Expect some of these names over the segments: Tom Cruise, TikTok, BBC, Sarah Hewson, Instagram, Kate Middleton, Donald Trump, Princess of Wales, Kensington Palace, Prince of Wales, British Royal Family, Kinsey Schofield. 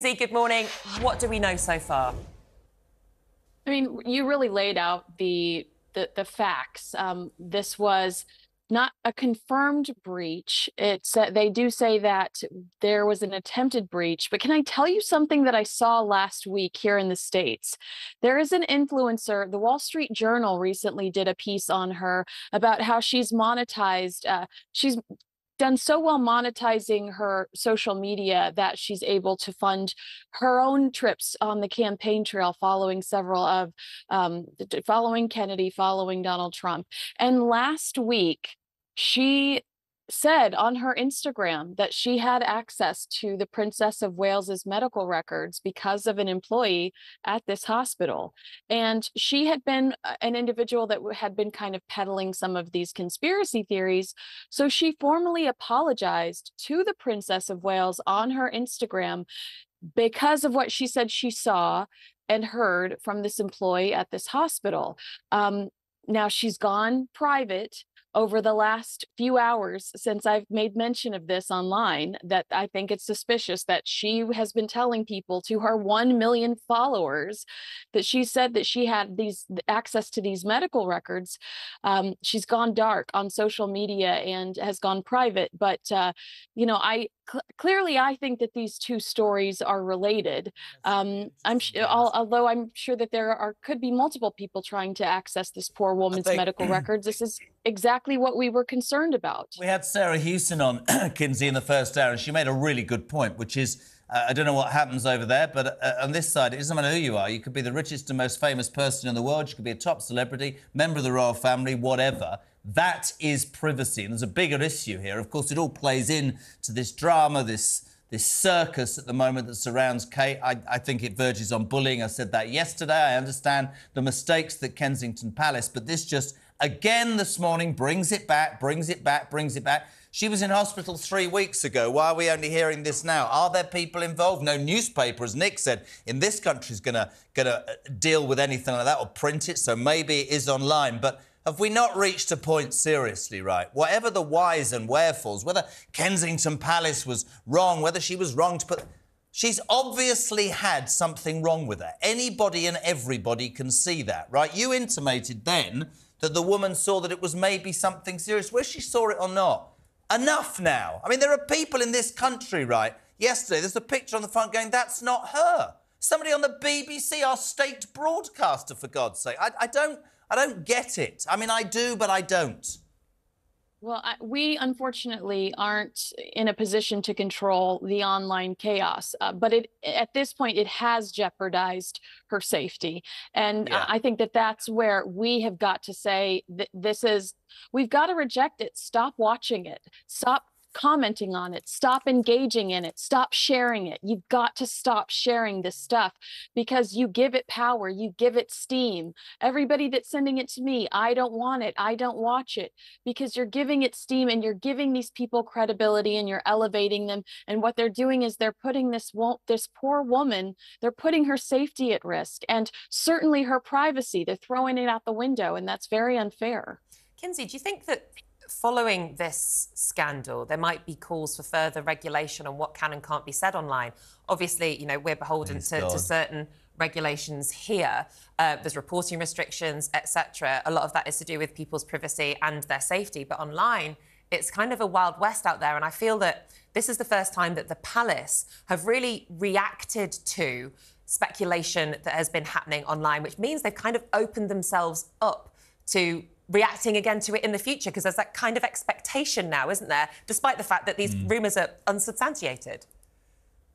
Good morning. What do we know so far? I mean, you really laid out the facts. This was not a confirmed breach. It's they do say that there was an attempted breach, but can I tell you something that I saw last week here in the States? There is an influencer, the Wall Street Journal recently did a piece on her about how she's monetized, she's done so well monetizing her social media that she's able to fund her own trips on the campaign trail following several of, following Kennedy, following Donald Trump. And last week, she said on her Instagram that she had access to the Princess of Wales's medical records because of an employee at this hospital. And she had been an individual that had been kind of peddling some of these conspiracy theories. So she formally apologized to the Princess of Wales on her Instagram because of what she said she saw and heard from this employee at this hospital. Now she's gone private over the last few hours since I've made mention of this online, that I think it's suspicious that she has been telling people, to her 1 million followers, that she said that she had these access to these medical records. She's gone dark on social media and has gone private. But, you know, clearly I think that these two stories are related. Although I'm sure that there could be multiple people trying to access this poor woman's medical records. This is exactly what we were concerned about. We had Sarah Hewson on Kinsey in the first hour, and she made a really good point, which is, I don't know what happens over there, but on this side, it doesn't matter who you are. You could be the richest and most famous person in the world. You could be a top celebrity, member of the royal family, whatever. That is privacy. And there's a bigger issue here. Of course, it all plays in to this drama, this circus at the moment that surrounds Kate. I think it verges on bullying. I said that yesterday. I understand the mistakes that Kensington Palace, but this just, again this morning, brings it back, brings it back, brings it back. She was in hospital 3 weeks ago. Why are we only hearing this now? Are there people involved? No newspaper, as Nick said, in this country is gonna deal with anything like that or print it, so maybe it is online. But have we not reached a point, seriously, right? Whatever the whys and wherefores, whether Kensington Palace was wrong, whether she was wrong to put... She's obviously had something wrong with her. Anybody and everybody can see that, right? You intimated then that the woman saw that it was maybe something serious, whether she saw it or not. Enough now. I mean, there are people in this country, right? Yesterday, there's a picture on the front going, that's not her. Somebody on the BBC, our state broadcaster, for God's sake. I don't get it. I mean, I do, but I don't. Well, we unfortunately aren't in a position to control the online chaos, but at this point, it has jeopardized her safety. And yeah. I think that that's where we have got to say that we've got to reject it. Stop watching it. Stop commenting on it. Stop engaging in it. Stop sharing it. You've got to stop sharing this stuff because you give it power. You give it steam. Everybody that's sending it to me, I don't want it. I don't watch it, because you're giving it steam and you're giving these people credibility and you're elevating them. And what they're doing is they're putting this poor woman, they're putting her safety at risk and certainly her privacy. They're throwing it out the window, and that's very unfair. Kinsey, do you think that following this scandal, there might be calls for further regulation on what can and can't be said online? Obviously, you know, we're beholden to certain regulations here. There's reporting restrictions, etc. A lot of that is to do with people's privacy and their safety. But online, it's kind of a wild west out there. And I feel that this is the first time that the palace have really reacted to speculation that has been happening online, which means they've kind of opened themselves up to reacting again to it in the future, because there's that kind of expectation now, isn't there, despite the fact that these rumours are unsubstantiated?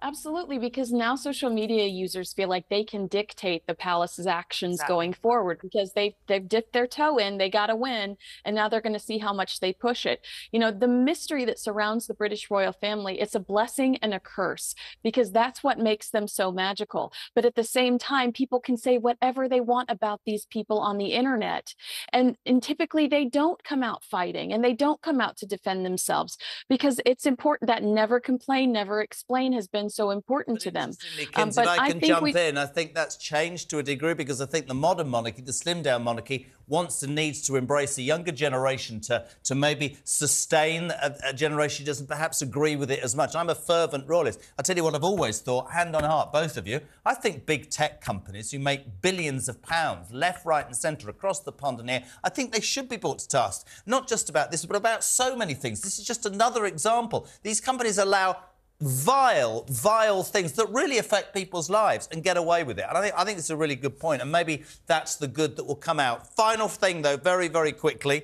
Absolutely, because now social media users feel like they can dictate the palace's actions going forward, because they've dipped their toe in, they got to win, and now they're going to see how much they push it. You know, the mystery that surrounds the British royal family, it's a blessing and a curse, because that's what makes them so magical. But at the same time, people can say whatever they want about these people on the internet. And typically they don't come out fighting and they don't come out to defend themselves, because it's important that never complain, never explain has been so important to them. But I can jump in. I think that's changed to a degree because I think the modern monarchy, the slimmed-down monarchy, wants and needs to embrace a younger generation to maybe sustain a generation who doesn't perhaps agree with it as much. I'm a fervent royalist. I'll tell you what I've always thought, hand on heart, both of you, I think big tech companies who make billions of pounds left, right and centre across the pond and here, I think they should be brought to task, not just about this, but about so many things. This is just another example. These companies allow vile, vile things that really affect people's lives and get away with it. And I think it's a really good point, and maybe that's the good that will come out. Final thing, though, very, very quickly.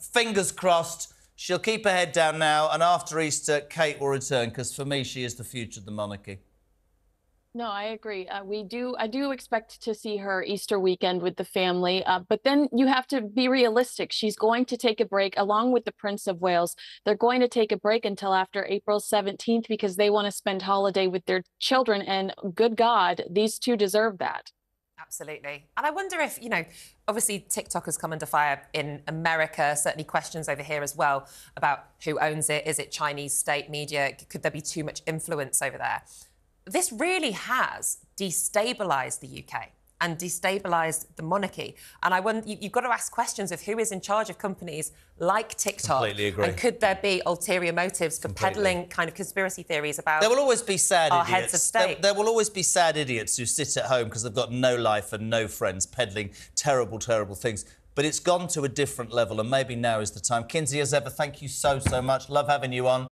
Fingers crossed, she'll keep her head down now, and after Easter, Kate will return, because for me, she is the future of the monarchy. No, I agree. I do expect to see her Easter weekend with the family, but then you have to be realistic. She's going to take a break along with the Prince of Wales. They're going to take a break until after April 17th because they want to spend holiday with their children. And good God, these two deserve that. Absolutely. And I wonder if, you know, obviously TikTok has come under fire in America, certainly questions over here as well about who owns it. Is it Chinese state media? Could there be too much influence over there? This really has destabilised the UK and destabilised the monarchy. And I wonder, you've got to ask questions of who is in charge of companies like TikTok. Completely agree. And could there be ulterior motives for peddling kind of conspiracy theories about there will always be sad our idiots. Heads of state? There will always be sad idiots who sit at home because they've got no life and no friends peddling terrible, terrible things. But it's gone to a different level, and maybe now is the time. Kinsey, as ever, thank you so, so much. Love having you on.